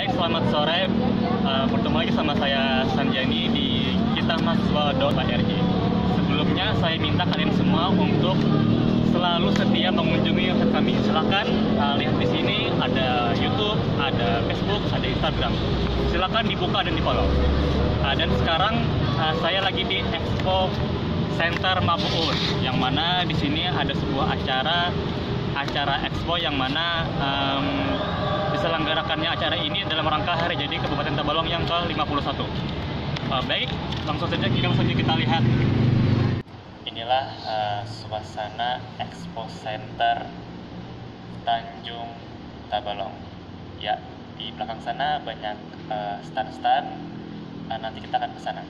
Baik, selamat sore. Bertemu lagi sama saya Sanjani di Kita Mahasiswa Dot Org. Sebelumnya saya minta kalian semua untuk selalu setia mengunjungi website kami. Silakan lihat di sini ada YouTube, ada Facebook, ada Instagram. Silakan dibuka dan di-follow. Dan sekarang saya lagi di Expo Center Mabu'ul, yang mana di sini ada sebuah acara Expo yang mana diselenggarakannya acara ini dalam rangka Hari Jadi Kabupaten Tabalong yang ke-51. Baik, langsung saja kita lihat. Inilah suasana Expo Center Tanjung Tabalong. Ya, di belakang sana banyak stand-stand. Nanti kita akan ke sana.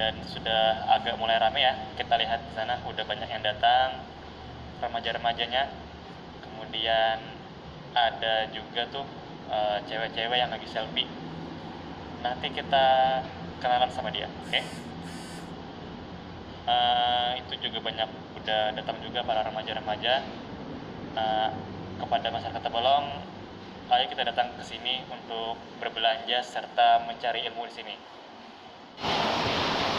Dan sudah agak mulai rame ya. Kita lihat di sana udah banyak yang datang, remaja-remajanya. Kemudian ada juga tuh cewek-cewek yang lagi selfie. Nanti kita kenalan sama dia, oke? Okay? Itu juga banyak udah datang juga para remaja-remaja. Kepada masyarakat Tabalong, ayo kita datang ke sini untuk berbelanja serta mencari ilmu di sini.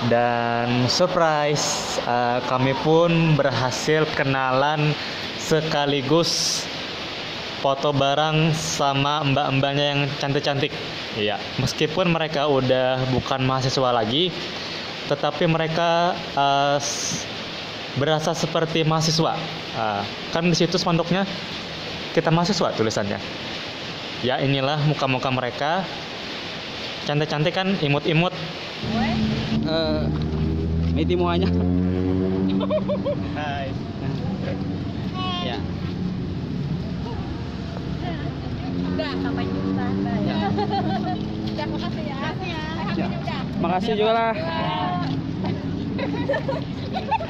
Dan surprise, kami pun berhasil kenalan sekaligus foto bareng sama mbak-mbaknya yang cantik-cantik. Iya, meskipun mereka udah bukan mahasiswa lagi, tetapi mereka berasa seperti mahasiswa. Kan di situ spanduknya Kita Mahasiswa tulisannya. Ya, inilah muka-muka mereka. Cantik-cantik kan, imut-imut. Ini muanya. Hai. Ya. Udah, sampai jumpa. Ya. Udah, makasih ya. Makasih juga lah.